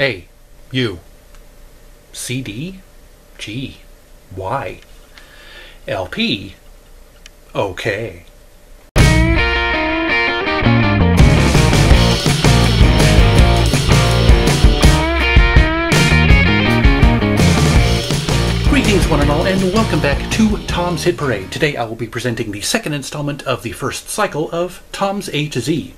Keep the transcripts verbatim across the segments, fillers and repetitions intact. A, U, C, D, G, Y, L, P, OK. Greetings, one and all, and welcome back to Tom's Hit Parade. Today I will be presenting the second installment of the first cycle of Tom's A to Z,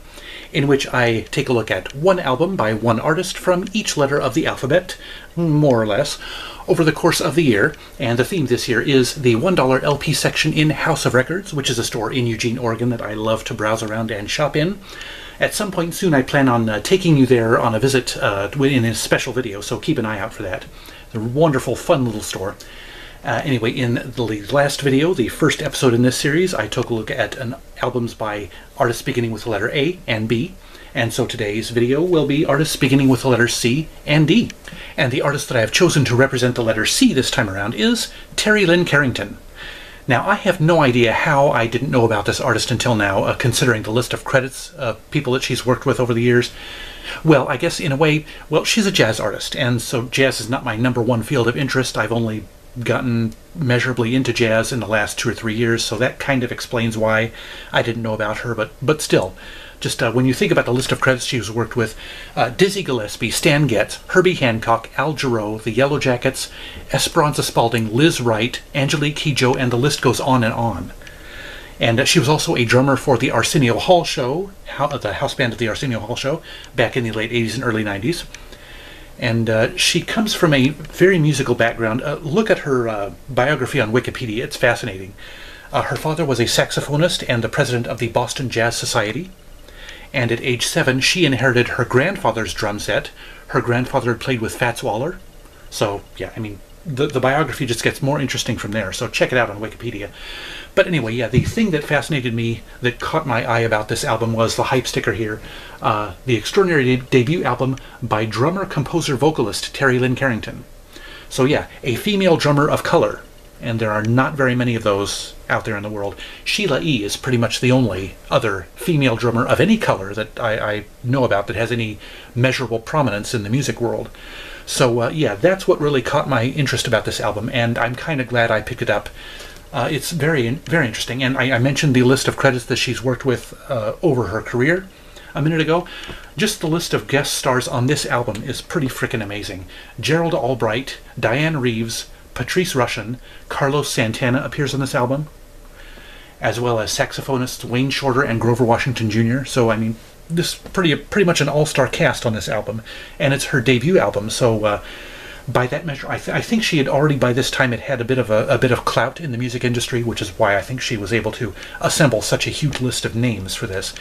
in which I take a look at one album by one artist from each letter of the alphabet, more or less, over the course of the year. And the theme this year is the one dollar L P section in House of Records, which is a store in Eugene, Oregon that I love to browse around and shop in. At some point soon I plan on uh, taking you there on a visit uh, in a special video, so keep an eye out for that. It's a wonderful, fun little store. Uh, anyway, in the last video, the first episode in this series, I took a look at an albums by artists beginning with the letter A and B, and so today's video will be artists beginning with the letter C and D. And the artist that I have chosen to represent the letter C this time around is Terri Lyne Carrington. Now, I have no idea how I didn't know about this artist until now, uh, considering the list of credits, uh, people that she's worked with over the years. Well, I guess in a way, well, she's a jazz artist, and so jazz is not my number one field of interest. I've only gotten measurably into jazz in the last two or three years, so that kind of explains why I didn't know about her, but but still, just uh, when you think about the list of credits she's worked with, uh, Dizzy Gillespie, Stan Getz, Herbie Hancock, Al Jarreau, The Yellow Jackets, Esperanza Spalding, Liz Wright, Angelique Kidjo, and the list goes on and on. And uh, she was also a drummer for the Arsenio Hall Show, how, uh, the house band of the Arsenio Hall Show, back in the late eighties and early nineties. And uh, she comes from a very musical background. Uh, look at her uh, biography on Wikipedia. It's fascinating. Uh, her father was a saxophonist and the president of the Boston Jazz Society. And at age seven, she inherited her grandfather's drum set. Her grandfather had played with Fats Waller. So, yeah, I mean, the, the biography just gets more interesting from there. So check it out on Wikipedia. But anyway, yeah, the thing that fascinated me, that caught my eye about this album, was the hype sticker here. Uh, the extraordinary de debut album by drummer, composer, vocalist Terri Lyne Carrington. So yeah, a female drummer of color, and there are not very many of those out there in the world. Sheila E. is pretty much the only other female drummer of any color that I, I know about that has any measurable prominence in the music world. So uh, yeah, that's what really caught my interest about this album, and I'm kind of glad I picked it up. Uh, it's very, very interesting, and I, I mentioned the list of credits that she's worked with uh, over her career a minute ago. Just the list of guest stars on this album is pretty frickin' amazing. Gerald Albright, Diane Reeves, Patrice Rushen, Carlos Santana appears on this album, as well as saxophonists Wayne Shorter and Grover Washington Junior So, I mean, this pretty pretty much an all-star cast on this album, and it's her debut album, so... Uh, By that measure, I, th I think she had already by this time it had a bit of a, a bit of clout in the music industry, which is why I think she was able to assemble such a huge list of names for this.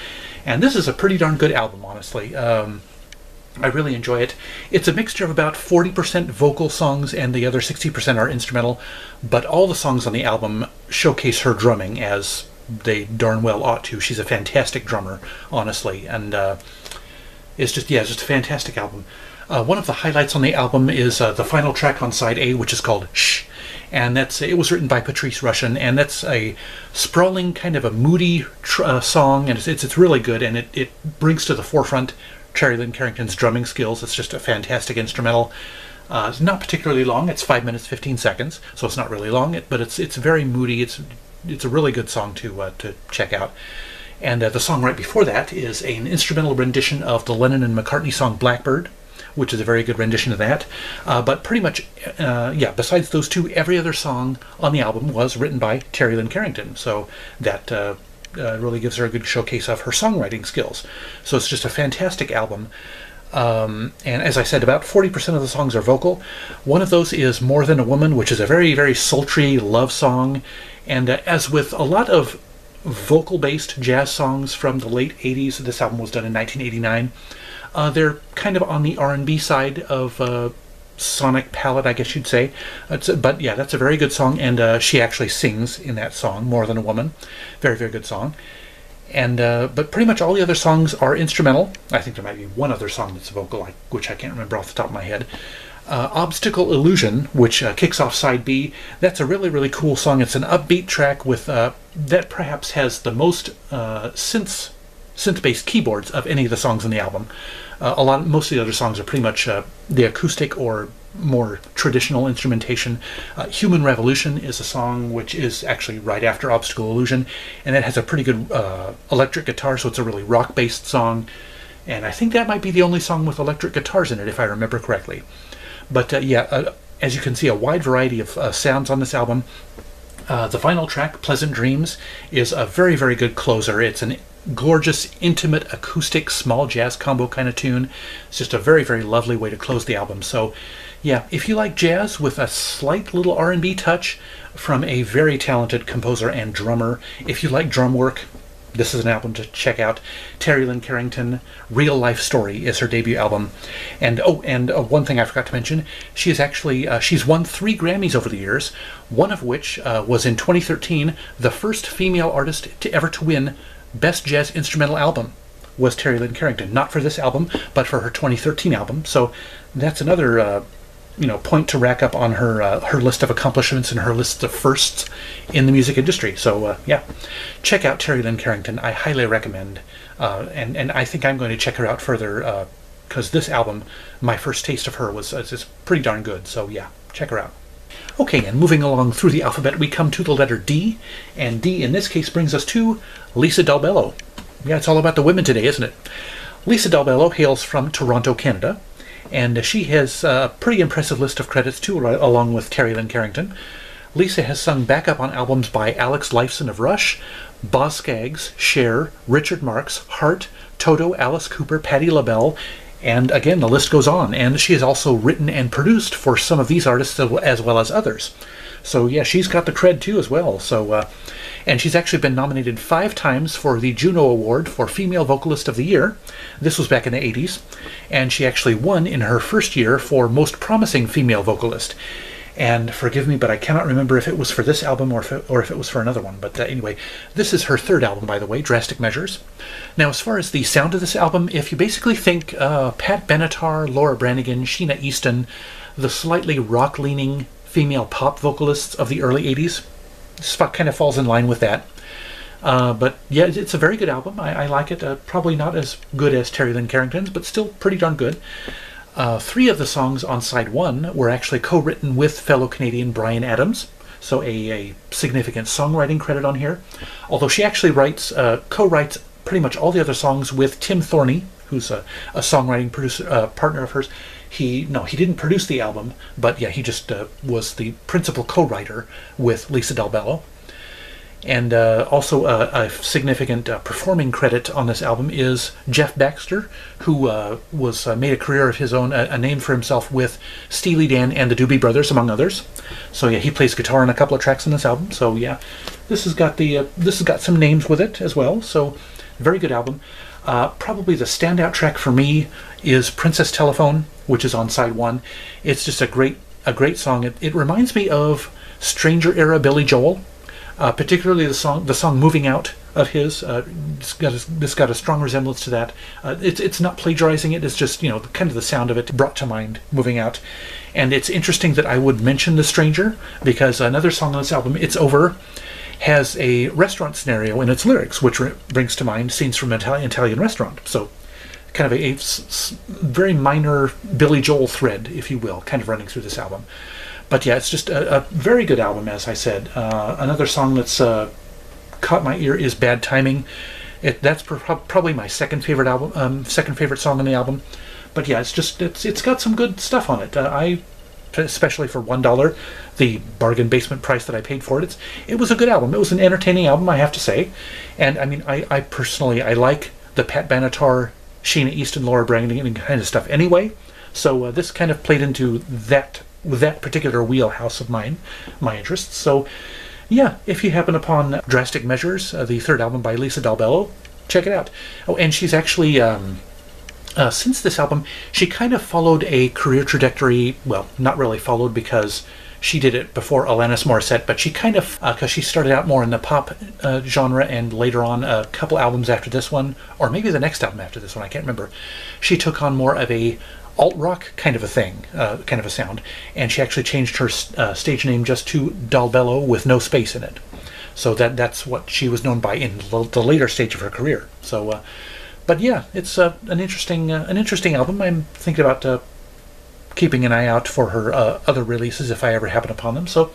And this is a pretty darn good album, honestly. Um, I really enjoy it. It's a mixture of about forty percent vocal songs and the other sixty percent are instrumental, but all the songs on the album showcase her drumming, as they darn well ought to. She's a fantastic drummer, honestly, and uh, it's just yeah, it's just a fantastic album. Uh, one of the highlights on the album is uh, the final track on side A, which is called Shh, and that's it was written by Patrice Rushen, and that's a sprawling, kind of a moody tr uh, song, and it's, it's it's really good, and it, it brings to the forefront Terri Lyne Carrington's drumming skills. It's just a fantastic instrumental. Uh, it's not particularly long; it's five minutes fifteen seconds, so it's not really long, but it's it's very moody. It's it's a really good song to uh, to check out. And uh, the song right before that is an instrumental rendition of the Lennon and McCartney song Blackbird, which is a very good rendition of that. Uh, but pretty much, uh, yeah, besides those two, every other song on the album was written by Terri Lyne Carrington. So that uh, uh, really gives her a good showcase of her songwriting skills. So it's just a fantastic album. Um, and as I said, about forty percent of the songs are vocal. One of those is More Than a Woman, which is a very, very sultry love song. And uh, as with a lot of vocal-based jazz songs from the late eighties, this album was done in nineteen eighty-nine, Uh, they're kind of on the R and B side of uh, sonic palette, I guess you'd say. It's a, but yeah, that's a very good song, and uh, she actually sings in that song, More Than a Woman. Very, very good song. And uh, but pretty much all the other songs are instrumental. I think there might be one other song that's vocal, which I can't remember off the top of my head. Uh, Obstacle Illusion, which uh, kicks off side B, that's a really, really cool song. It's an upbeat track with uh, that perhaps has the most uh, synths synth-based keyboards of any of the songs on the album. Uh, a lot, most of the other songs are pretty much uh, the acoustic or more traditional instrumentation. Uh, Human Revolution is a song which is actually right after Obstacle Illusion, and it has a pretty good uh, electric guitar, so it's a really rock-based song. And I think that might be the only song with electric guitars in it, if I remember correctly. But uh, yeah, uh, as you can see, a wide variety of uh, sounds on this album. Uh, the final track, Pleasant Dreams, is a very, very good closer. It's an gorgeous, intimate, acoustic, small jazz combo kind of tune. It's just a very, very lovely way to close the album. So yeah, if you like jazz with a slight little R and B touch from a very talented composer and drummer, if you like drum work, this is an album to check out. Terri Lyne Carrington, Real Life Story is her debut album. And oh, and uh, one thing I forgot to mention, she is actually, uh, she's won three Grammys over the years, one of which uh, was in twenty thirteen, the first female artist to ever to win Best Jazz Instrumental Album was Terri Lyne Carrington. Not for this album, but for her twenty thirteen album. So that's another uh, you know, point to rack up on her uh, her list of accomplishments and her list of firsts in the music industry. So uh, yeah, check out Terri Lyne Carrington. I highly recommend, uh, and and I think I'm going to check her out further because uh, this album, my first taste of her was uh, is pretty darn good. So yeah, check her out. Okay, and moving along through the alphabet, we come to the letter D, and D in this case brings us to Lisa Dalbello. Yeah, it's all about the women today, isn't it? Lisa Dalbello hails from Toronto, Canada. And she has a pretty impressive list of credits, too, right, along with Terri Lyne Carrington. Lisa has sung backup on albums by Alex Lifeson of Rush, Boz Skaggs, Cher, Richard Marx, Hart, Toto, Alice Cooper, Patti LaBelle, and again, the list goes on. And she has also written and produced for some of these artists as well as others. So yeah, she's got the cred, too, as well. So, uh, and she's actually been nominated five times for the Juno Award for Female Vocalist of the Year. This was back in the eighties. And she actually won in her first year for Most Promising Female Vocalist. And forgive me, but I cannot remember if it was for this album or if it, or if it was for another one. But uh, anyway, this is her third album, by the way, Drastic Measures. Now, as far as the sound of this album, if you basically think uh, Pat Benatar, Laura Branigan, Sheena Easton, the slightly rock-leaning female pop vocalists of the early eighties. This kind of falls in line with that. Uh, but yeah, it's a very good album. I, I like it. Uh, probably not as good as Terri Lyne Carrington's, but still pretty darn good. Uh, three of the songs on side one were actually co-written with fellow Canadian Bryan Adams, so a, a significant songwriting credit on here. Although she actually writes, uh, co-writes pretty much all the other songs with Tim Thorney, who's a, a songwriting producer, uh, partner of hers. He, no, he didn't produce the album, but yeah, he just uh, was the principal co-writer with Lisa Dalbello. And uh, also uh, a significant uh, performing credit on this album is Jeff Baxter, who uh, was uh, made a career of his own, a, a name for himself with Steely Dan and the Doobie Brothers, among others. So yeah, he plays guitar on a couple of tracks on this album. So yeah, this has got the uh, this has got some names with it as well. So very good album. Uh, probably the standout track for me is Princess Telephone, which is on side one. It's just a great a great song. It, it reminds me of Stranger era Billy Joel, uh, particularly the song the song Moving Out of his. Uh, it's got a, this got a strong resemblance to that. Uh, it's it's not plagiarizing it. It's just, you know, kind of the sound of it brought to mind Moving Out. And it's interesting that I would mention The Stranger because another song on this album, It's Over, has a restaurant scenario in its lyrics, which brings to mind scenes from an Italian, Italian restaurant. So kind of a, a very minor Billy Joel thread, if you will, kind of running through this album. But yeah, it's just a, a very good album, as I said. Uh, another song that's uh, caught my ear is Bad Timing. It, that's pro probably my second favorite album, um, second favorite song on the album. But yeah, it's just, it's it's got some good stuff on it. Uh, I... especially for one dollar, the bargain basement price that I paid for it. It's, it was a good album. It was an entertaining album, I have to say. And, I mean, I, I personally, I like the Pat Benatar, Sheena Easton, Laura Branigan kind of stuff anyway. So uh, this kind of played into that that particular wheelhouse of mine, my interests. So, yeah, if you happen upon Drastic Measures, uh, the third album by Lisa Dalbello, check it out. Oh, and she's actually... Um, Uh, since this album, she kind of followed a career trajectory, well, not really followed because she did it before Alanis Morissette, but she kind of, because uh, she started out more in the pop uh, genre and later on a couple albums after this one, or maybe the next album after this one, I can't remember, she took on more of a alt-rock kind of a thing, uh, kind of a sound, and she actually changed her uh, stage name just to Dalbello with no space in it. So that that's what she was known by in the, the later stage of her career. So, uh, but yeah, it's uh, an interesting uh, an interesting album. I'm thinking about uh, keeping an eye out for her uh, other releases if I ever happen upon them. So,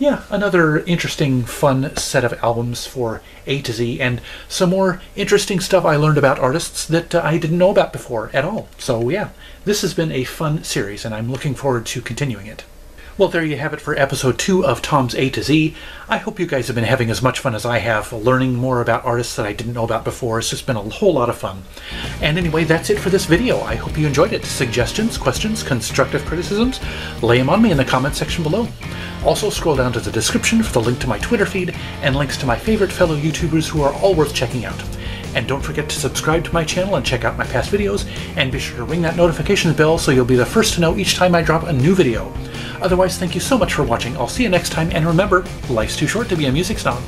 yeah, another interesting, fun set of albums for A to Z, and some more interesting stuff I learned about artists that uh, I didn't know about before at all. So yeah, this has been a fun series, and I'm looking forward to continuing it. Well, there you have it for episode two of Tom's A to Z. I hope you guys have been having as much fun as I have learning more about artists that I didn't know about before. It's just been a whole lot of fun. And anyway, that's it for this video. I hope you enjoyed it. Suggestions, questions, constructive criticisms, lay them on me in the comment section below. Also, scroll down to the description for the link to my Twitter feed and links to my favorite fellow YouTubers who are all worth checking out. And don't forget to subscribe to my channel and check out my past videos, and be sure to ring that notifications bell so you'll be the first to know each time I drop a new video. Otherwise, thank you so much for watching. I'll see you next time, and remember, life's too short to be a music snob.